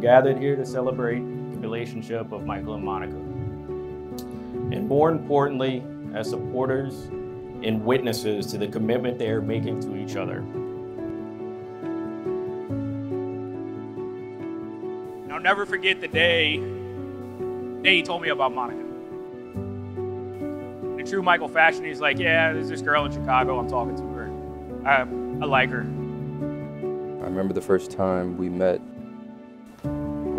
gathered here to celebrate the relationship of Michael and Monika, and more importantly, as supporters and witnesses to the commitment they are making to each other. And I'll never forget the day he told me about Monika. In true Michael fashion, he's like, yeah, there's this girl in Chicago, I'm talking to her. I like her. I remember the first time we met. I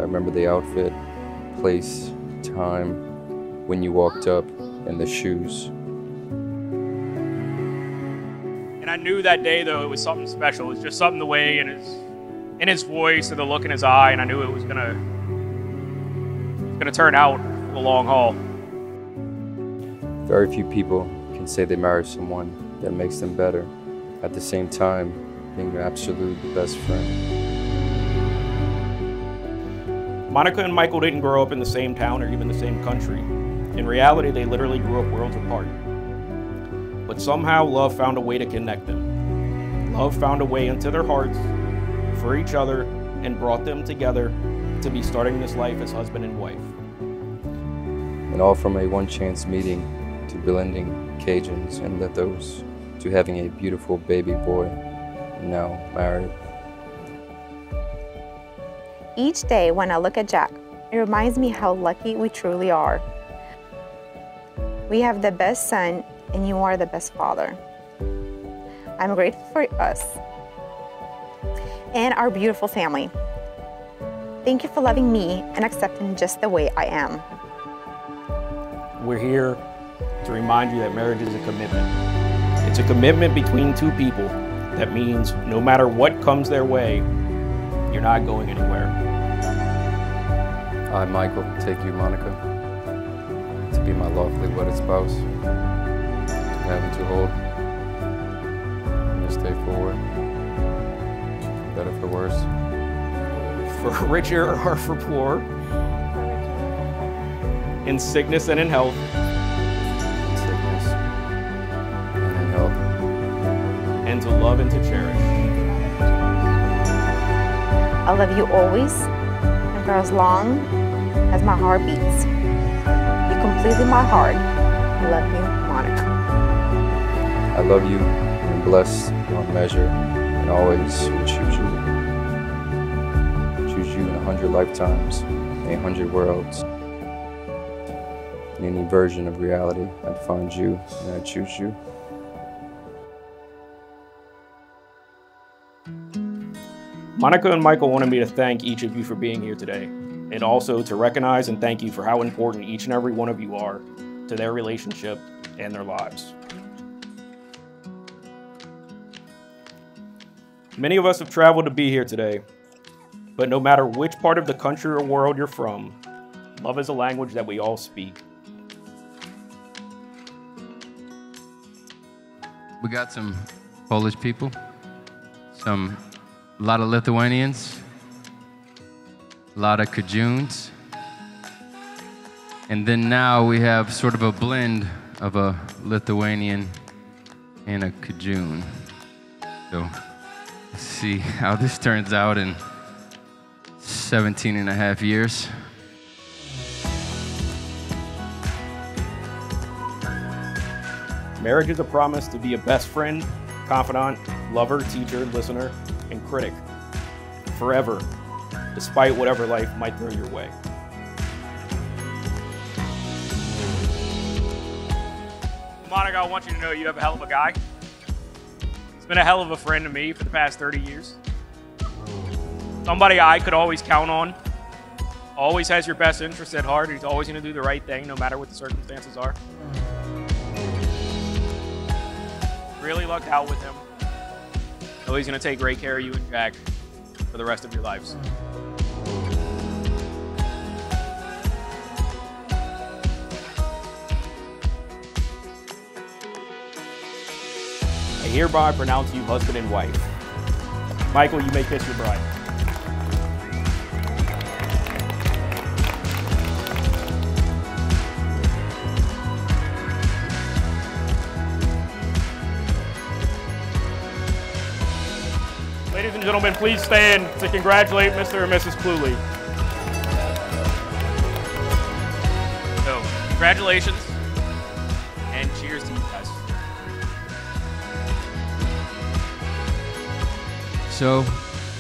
remember the outfit, place, time, when you walked up, and the shoes. And I knew that day, though, it was something special. It was just something the way in his voice and the look in his eye, and I knew it was gonna turn out for the long haul. Very few people can say they marry someone that makes them better. At the same time, being your absolute best friend. Monika and Michael didn't grow up in the same town or even the same country. In reality, they literally grew up worlds apart. But somehow love found a way to connect them. Love found a way into their hearts for each other and brought them together to be starting this life as husband and wife. And all from a one-chance meeting to blending Cajuns and Lithos to having a beautiful baby boy. Now married. Each day when I look at Jack, it reminds me how lucky we truly are. We have the best son, and you are the best father. I'm grateful for us and our beautiful family. Thank you for loving me and accepting just the way I am. We're here to remind you that marriage is a commitment. It's a commitment between two people. That means no matter what comes their way, you're not going anywhere. I, Michael, take you, Monika, to be my lawfully wedded spouse, to have to hold from this day forward, for better, for worse. For richer or for poor, in sickness and in health. And to love and to cherish. I love you always, and for as long as my heart beats. You completed my heart. I love you, Monika. I love you and bless beyond measure, and always will choose you. Choose you in 100 lifetimes, in 100 worlds. In any version of reality, I'd find you and I'd choose you. Monika and Michael wanted me to thank each of you for being here today, and also to recognize and thank you for how important each and every one of you are to their relationship and their lives. Many of us have traveled to be here today, but no matter which part of the country or world you're from, love is a language that we all speak. We got some Polish people, a lot of Lithuanians, a lot of Cajuns, and then now we have sort of a blend of a Lithuanian and a Cajun. So let's see how this turns out in 17 and a half years. Marriage is a promise to be a best friend, confidant, lover, teacher, listener, and critic forever, despite whatever life might throw your way. Monika, I want you to know you have a hell of a guy. He's been a hell of a friend to me for the past 30 years. Somebody I could always count on, always has your best interest at heart, and he's always gonna do the right thing no matter what the circumstances are. Really lucked out with him. So he's going to take great care of you and Jack for the rest of your lives. I hereby pronounce you husband and wife. Michael, you may kiss your bride. Ladies and gentlemen, please stand to congratulate Mr. and Mrs. Cluley. Congratulations. And cheers to you guys. So,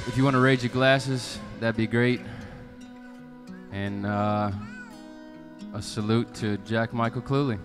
if you want to raise your glasses, that'd be great. And a salute to Jack Michael Cluley.